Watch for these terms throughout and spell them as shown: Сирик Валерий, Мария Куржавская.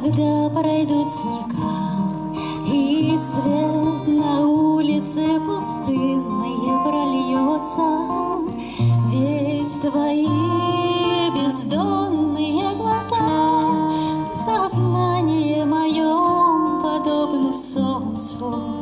Когда пройдут снега и свет на улице пустынные прольется, ведь твои бездонные глаза в сознании моем подобны солнцу.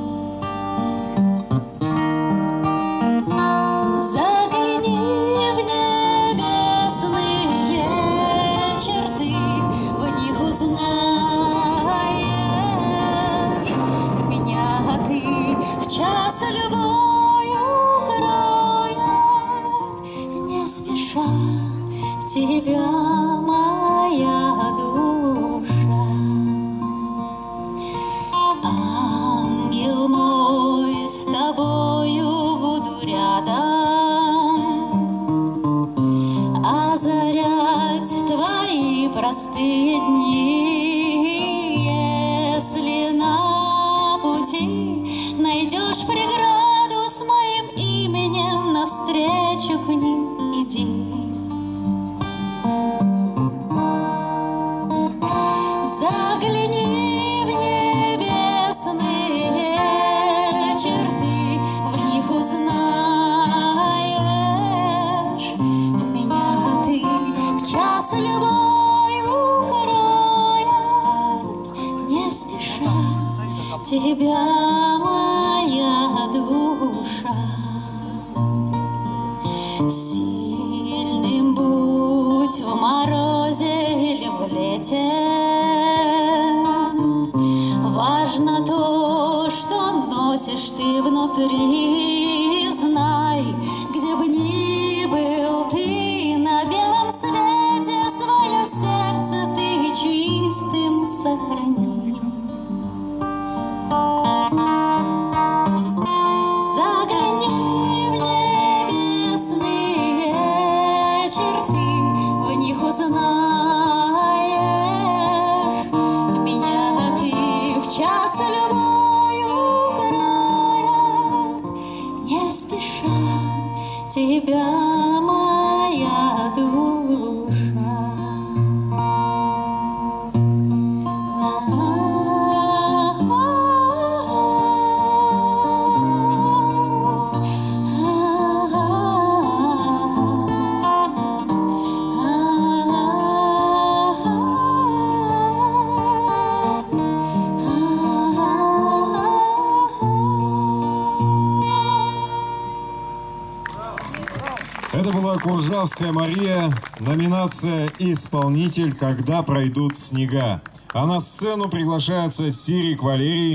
Тебя моя душа, ангел мой, с тобою буду рядом, озарять твои простые дни, если на пути найдешь преграду с моим именем, навстречу к ним иди. Тебя моя душа, сильным будь в морозе или в лете, важно то, что носишь ты внутри. Знай, где бы ни был ты на белом свете, свое сердце ты чистым сохрани. Знаешь, меня ты в час любой укроет, не спеша тебя моя душа. Это была Куржавская Мария, номинация «Исполнитель, когда пройдут снега». А на сцену приглашается Сирик Валерий.